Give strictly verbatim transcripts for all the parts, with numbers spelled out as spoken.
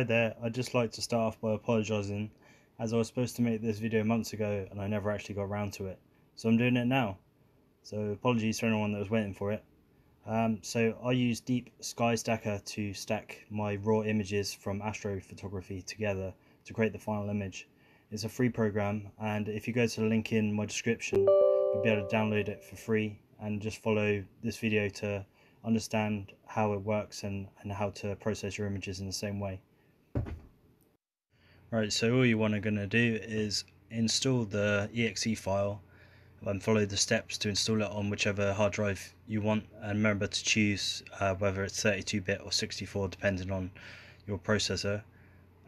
Hi there, I'd just like to start off by apologising, as I was supposed to make this video months ago and I never actually got around to it, so I'm doing it now. So apologies for anyone that was waiting for it. Um, so I use Deep Sky Stacker to stack my raw images from astrophotography together to create the final image. It's a free program, and if you go to the link in my description, you'll be able to download it for free and just follow this video to understand how it works and, and how to process your images in the same way. Right, so all you want to going to do is install the E X E file and follow the steps to install it on whichever hard drive you want, and remember to choose uh, whether it's thirty-two bit or sixty-four depending on your processor.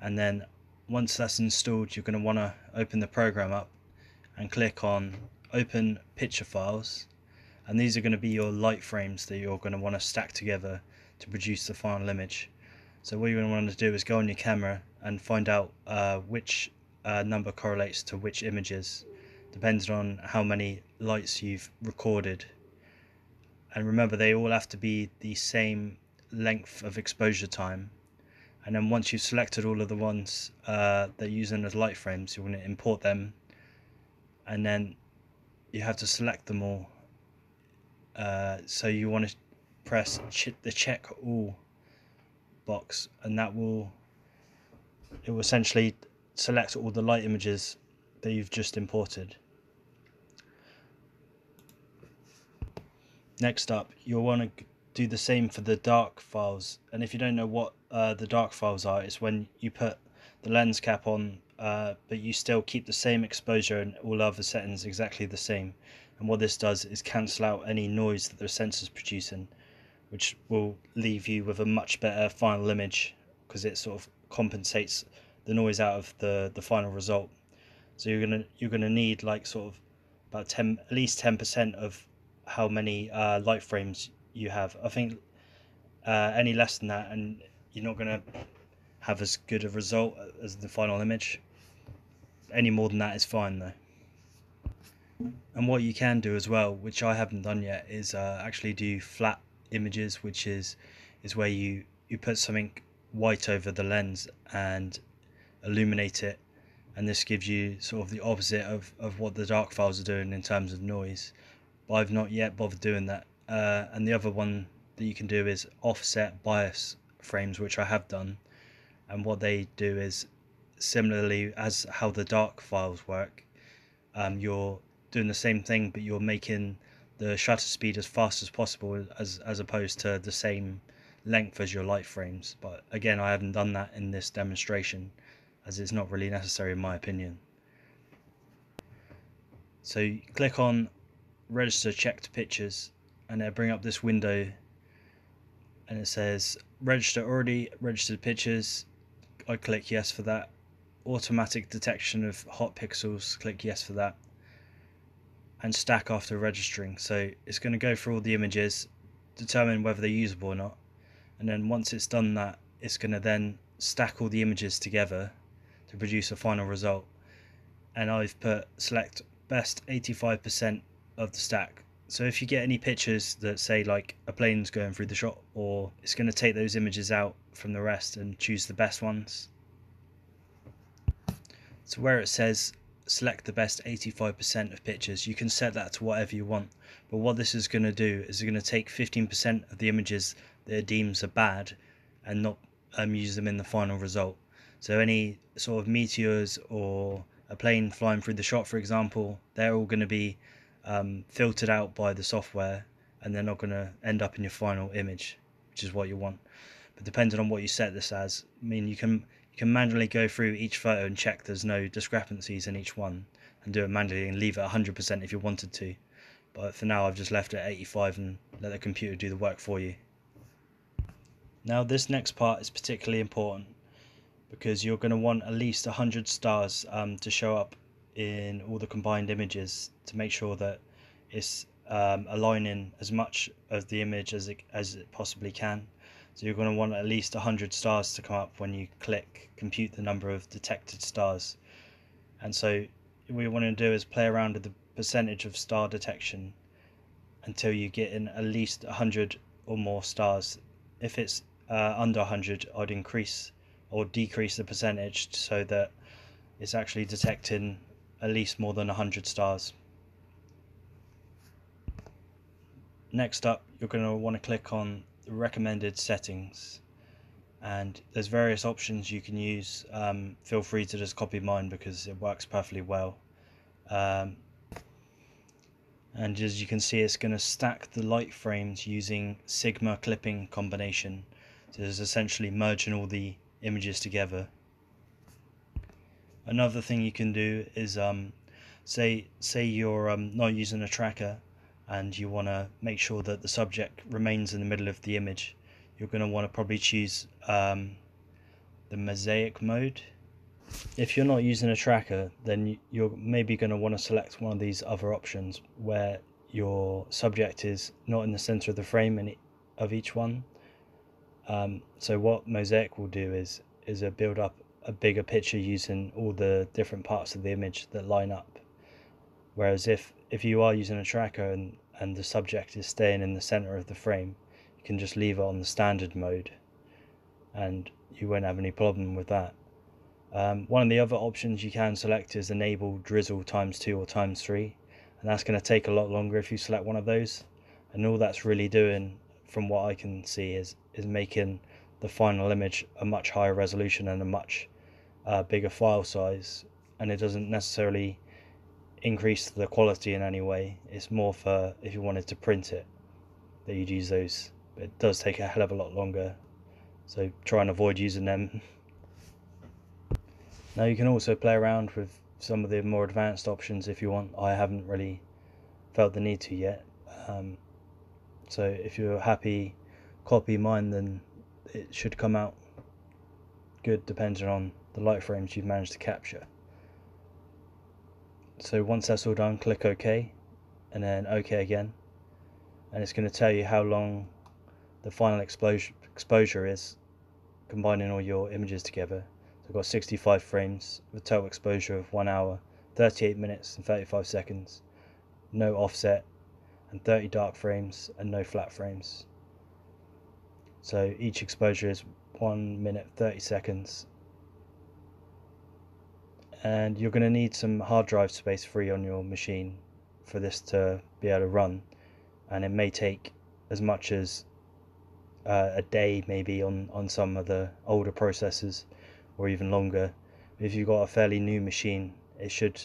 And then once that's installed, you're going to want to open the program up and click on open picture files, and these are going to be your light frames that you're going to want to stack together to produce the final image. So what you're going to want to do is go on your camera and find out uh, which uh, number correlates to which images, depending on how many lights you've recorded. And remember, they all have to be the same length of exposure time. And then once you've selected all of the ones uh, that are using as light frames, you want to import them. And then you have to select them all. Uh, so you want to press ch the check all box, and that will it will essentially select all the light images that you've just imported. Next up, you'll want to do the same for the dark files, and if you don't know what uh, the dark files are, it's when you put the lens cap on uh, but you still keep the same exposure and all other settings exactly the same, and what this does is cancel out any noise that the sensor's producing, which will leave you with a much better final image because it sort of compensates the noise out of the the final result. So you're gonna you're gonna need like sort of about ten at least ten percent of how many uh, light frames you have. I think uh, any less than that, and you're not gonna have as good a result as the final image. Any more than that is fine though. And what you can do as well, which I haven't done yet, is uh, actually do flat images, which is is where you you put something white over the lens and illuminate it, and this gives you sort of the opposite of, of what the dark files are doing in terms of noise, but I've not yet bothered doing that. Uh, and the other one that you can do is offset bias frames, which I have done, and what they do is similarly as how the dark files work. Um, you're doing the same thing, but you're making the shutter speed as fast as possible as as opposed to the same length as your light frames. But again, I haven't done that in this demonstration as it's not really necessary in my opinion. So you click on register checked pictures and it'll bring up this window and it says register already registered pictures. I click yes for that. Automatic detection of hot pixels, click yes for that. And stack after registering, so it's going to go through all the images, determine whether they're usable or not, and then once it's done that, it's going to then stack all the images together to produce a final result. And I've put select best eighty-five percent of the stack, so if you get any pictures that say like a plane's going through the shot, or it's going to take those images out from the rest and choose the best ones. So where it says select the best eighty-five percent of pictures, you can set that to whatever you want, but what this is going to do is it's going to take fifteen percent of the images that it deems are bad and not um, use them in the final result. So any sort of meteors or a plane flying through the shot, for example, they're all going to be um, filtered out by the software and they're not going to end up in your final image, which is what you want. But depending on what you set this as, I mean, you can You can manually go through each photo and check there's no discrepancies in each one and do it manually and leave it one hundred percent if you wanted to. But for now I've just left it at eighty-five and let the computer do the work for you. Now this next part is particularly important because you're going to want at least one hundred stars um, to show up in all the combined images to make sure that it's um, aligning as much of the image as it, as it possibly can. So you're going to want at least one hundred stars to come up when you click compute the number of detected stars. And so what you want to do is play around with the percentage of star detection until you get in at least one hundred or more stars. If it's uh, under one hundred, I'd increase or decrease the percentage so that it's actually detecting at least more than one hundred stars. Next up, you're going to want to click on the recommended settings, and there's various options you can use. Um, feel free to just copy mine because it works perfectly well. Um, and as you can see, it's going to stack the light frames using sigma clipping combination. So it's essentially merging all the images together. Another thing you can do is um, say say you're um, not using a tracker and you want to make sure that the subject remains in the middle of the image. You're going to want to probably choose um, the mosaic mode. If you're not using a tracker, then you're maybe going to want to select one of these other options where your subject is not in the center of the frame and of each one. Um, so what mosaic will do is is a build up a bigger picture using all the different parts of the image that line up. Whereas if if you are using a tracker and and the subject is staying in the center of the frame, you can just leave it on the standard mode and you won't have any problem with that. Um, one of the other options you can select is enable drizzle times two or times three, and that's going to take a lot longer if you select one of those. And all that's really doing, from what I can see, is is making the final image a much higher resolution and a much uh, bigger file size, and it doesn't necessarily increase the quality in any way. It's more for if you wanted to print it that you'd use those, but it does take a hell of a lot longer, so try and avoid using them. Now you can also play around with some of the more advanced options if you want. I haven't really felt the need to yet, um, so if you're happy copy mine, then it should come out good depending on the light frames you've managed to capture. So once that's all done, click OK and then OK again, and it's going to tell you how long the final exposure exposure is combining all your images together. So I've got sixty-five frames with total exposure of one hour, thirty-eight minutes and thirty-five seconds, no offset, and thirty dark frames and no flat frames. So each exposure is one minute thirty seconds, and you're going to need some hard drive space free on your machine for this to be able to run, and it may take as much as uh, a day maybe on, on some of the older processors, or even longer. If you've got a fairly new machine, it should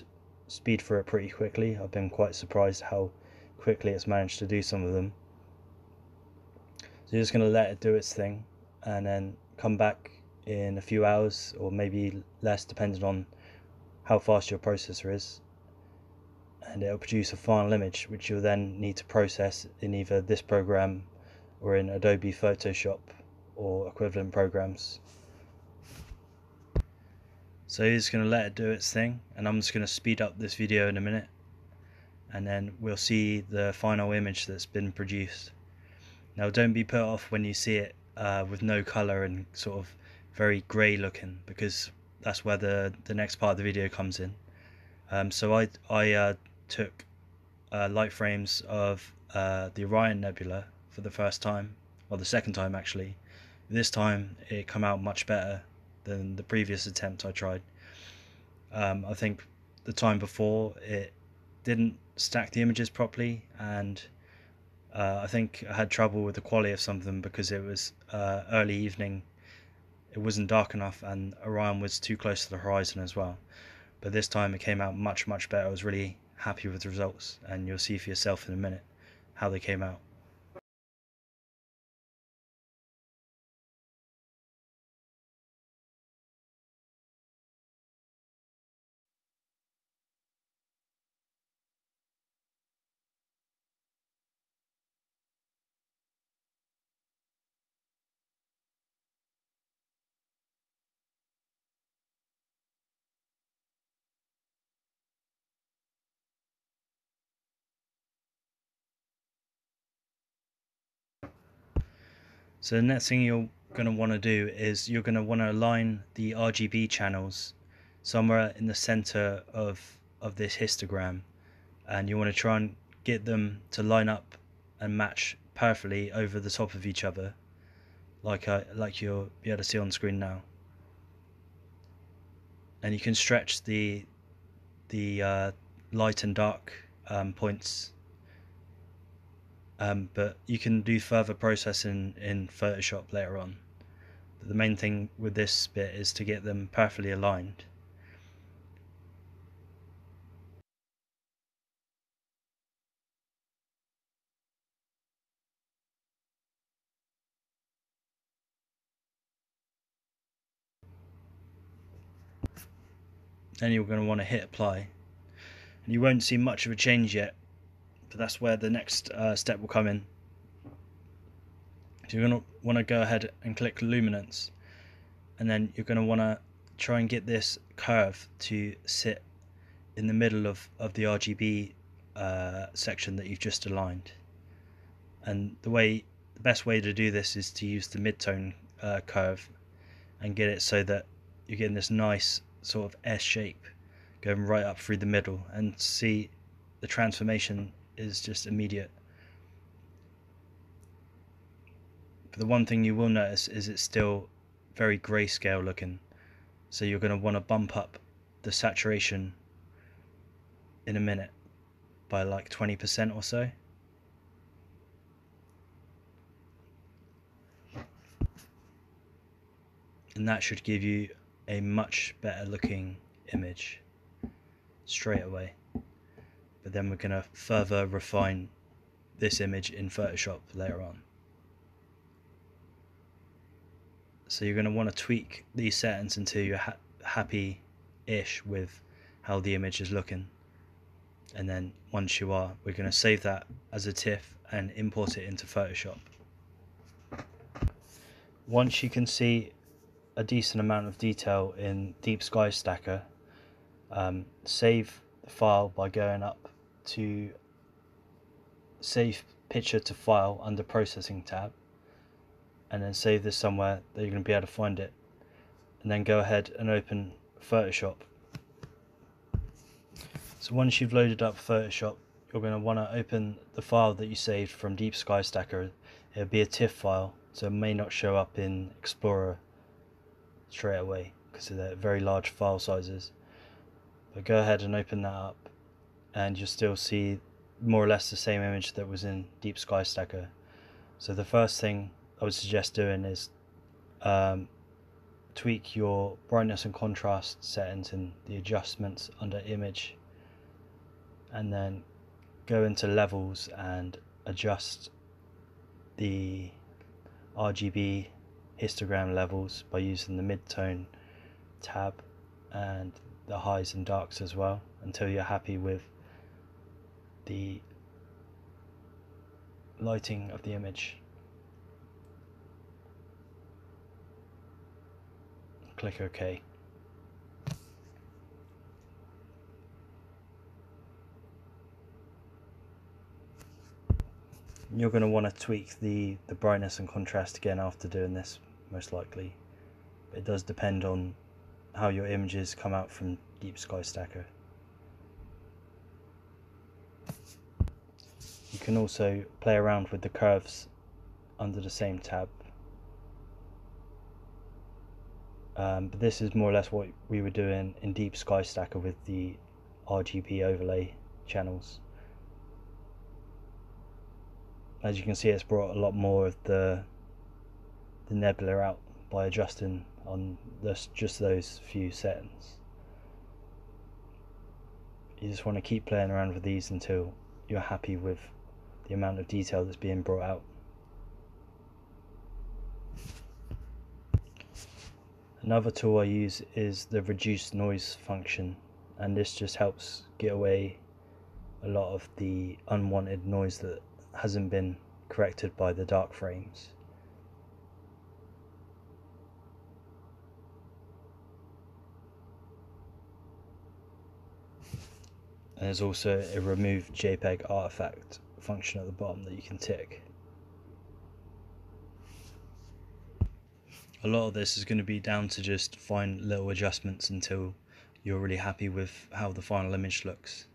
speed through it pretty quickly. I've been quite surprised how quickly it's managed to do some of them. So you're just going to let it do its thing and then come back in a few hours, or maybe less depending on how fast your processor is, and it'll produce a final image which you'll then need to process in either this program or in Adobe Photoshop or equivalent programs. So you're just going to let it do its thing, and I'm just going to speed up this video in a minute and then we'll see the final image that's been produced. Now don't be put off when you see it uh, with no colour and sort of very grey looking, because that's where the, the next part of the video comes in. Um, so I, I uh, took uh, light frames of uh, the Orion Nebula for the first time, well the second time actually. This time it came out much better than the previous attempt I tried. Um, I think the time before it didn't stack the images properly, and Uh, I think I had trouble with the quality of some of them because it was uh, early evening, it wasn't dark enough, and Orion was too close to the horizon as well. But this time it came out much much better. I was really happy with the results, and you'll see for yourself in a minute how they came out. So the next thing you're going to want to do is you're going to want to align the R G B channels somewhere in the center of, of this histogram, and you want to try and get them to line up and match perfectly over the top of each other, like, I, like you'll be able to see on screen now. and you can stretch the the uh, light and dark um, points. Um, but you can do further processing in Photoshop later on. But the main thing with this bit is to get them perfectly aligned. Then you're going to want to hit apply, and you won't see much of a change yet, but that's where the next uh, step will come in. So you're going to want to go ahead and click luminance, and then you're going to want to try and get this curve to sit in the middle of, of the R G B uh, section that you've just aligned. And the way the best way to do this is to use the midtone uh, curve and get it so that you're getting this nice sort of S shape going right up through the middle, and see the transformation is just immediate. But the one thing you will notice is it's still very grayscale looking, so you're going to want to bump up the saturation in a minute by like twenty percent or so. And that should give you a much better looking image straight away. But then we're going to further refine this image in Photoshop later on. So you're going to want to tweak these settings until you're ha happy-ish with how the image is looking. And then once you are, we're going to save that as a TIFF and import it into Photoshop. Once you can see a decent amount of detail in Deep Sky Stacker, um, save the file by going up to save picture to file under processing tab, and then save this somewhere that you're going to be able to find it, and then go ahead and open Photoshop. So once you've loaded up Photoshop, you're going to want to open the file that you saved from Deep Sky Stacker. It'll be a TIFF file, so it may not show up in Explorer straight away because they're very large file sizes, but go ahead and open that up, and you'll still see more or less the same image that was in Deep Sky Stacker. So the first thing I would suggest doing is um, tweak your brightness and contrast settings in the adjustments under image, and then go into levels and adjust the R G B histogram levels by using the midtone tab and the highs and darks as well, until you're happy with the lighting of the image. Click OK. You're going to want to tweak the, the brightness and contrast again after doing this, most likely. It does depend on how your images come out from Deep Sky Stacker. You can also play around with the curves under the same tab. Um, but this is more or less what we were doing in Deep Sky Stacker with the R G B overlay channels. As you can see, it's brought a lot more of the the nebula out by adjusting on this, just those few settings. You just want to keep playing around with these until you're happy with the amount of detail that's being brought out. Another tool I use is the reduce noise function, and this just helps get away a lot of the unwanted noise that hasn't been corrected by the dark frames. And there's also a remove JPEG artifact function at the bottom that you can tick. A lot of this is going to be down to just fine little adjustments until you're really happy with how the final image looks.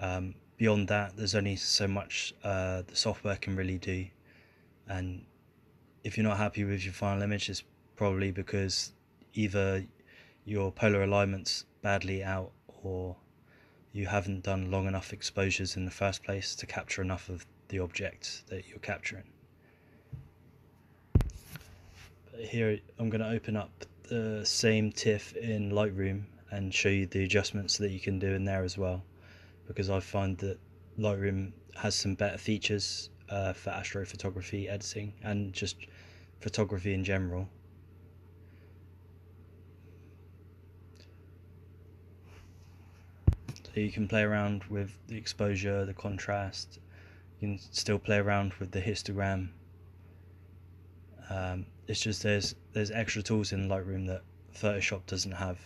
Um, Beyond that, there's only so much uh, the software can really do, and if you're not happy with your final image, it's probably because either your polar alignment's badly out, or you haven't done long enough exposures in the first place to capture enough of the object that you're capturing. But here I'm going to open up the same TIFF in Lightroom and show you the adjustments that you can do in there as well, because I find that Lightroom has some better features uh, for astrophotography editing and just photography in general. So you can play around with the exposure, the contrast, you can still play around with the histogram. Um, it's just there's there's extra tools in Lightroom that Photoshop doesn't have,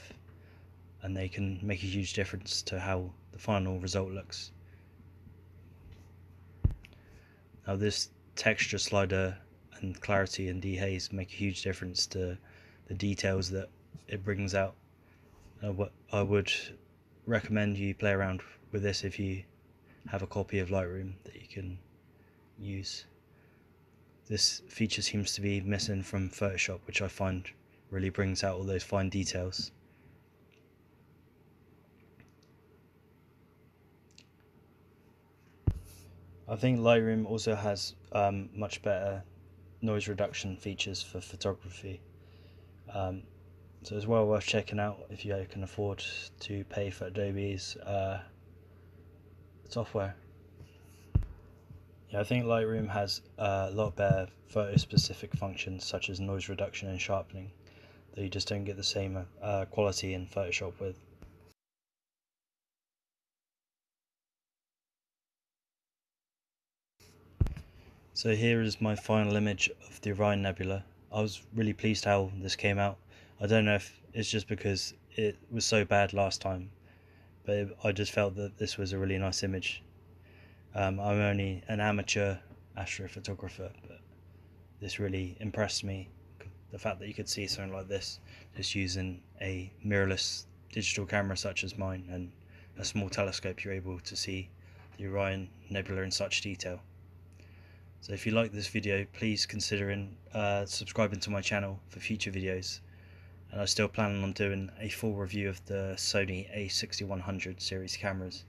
and they can make a huge difference to how the final result looks. Now this texture slider and clarity and dehaze make a huge difference to the details that it brings out. Uh, what I would recommend you play around with this if you have a copy of Lightroom that you can use. This feature seems to be missing from Photoshop, which I find really brings out all those fine details. I think Lightroom also has um, much better noise reduction features for photography, um, so it's well worth checking out if you can afford to pay for Adobe's uh, software. Yeah, I think Lightroom has a lot better photo specific functions such as noise reduction and sharpening that you just don't get the same uh, quality in Photoshop with. So here is my final image of the Orion Nebula. I was really pleased how this came out. I don't know if it's just because it was so bad last time, but it, I just felt that this was a really nice image. Um, I'm only an amateur astrophotographer, but this really impressed me. The fact that you could see something like this just using a mirrorless digital camera such as mine and a small telescope, you're able to see the Orion Nebula in such detail. So if you like this video, please consider uh, subscribing to my channel for future videos, and I'm still planning on doing a full review of the Sony A sixty-one hundred series cameras.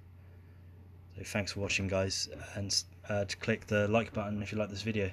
So thanks for watching guys, and uh, to click the like button if you like this video.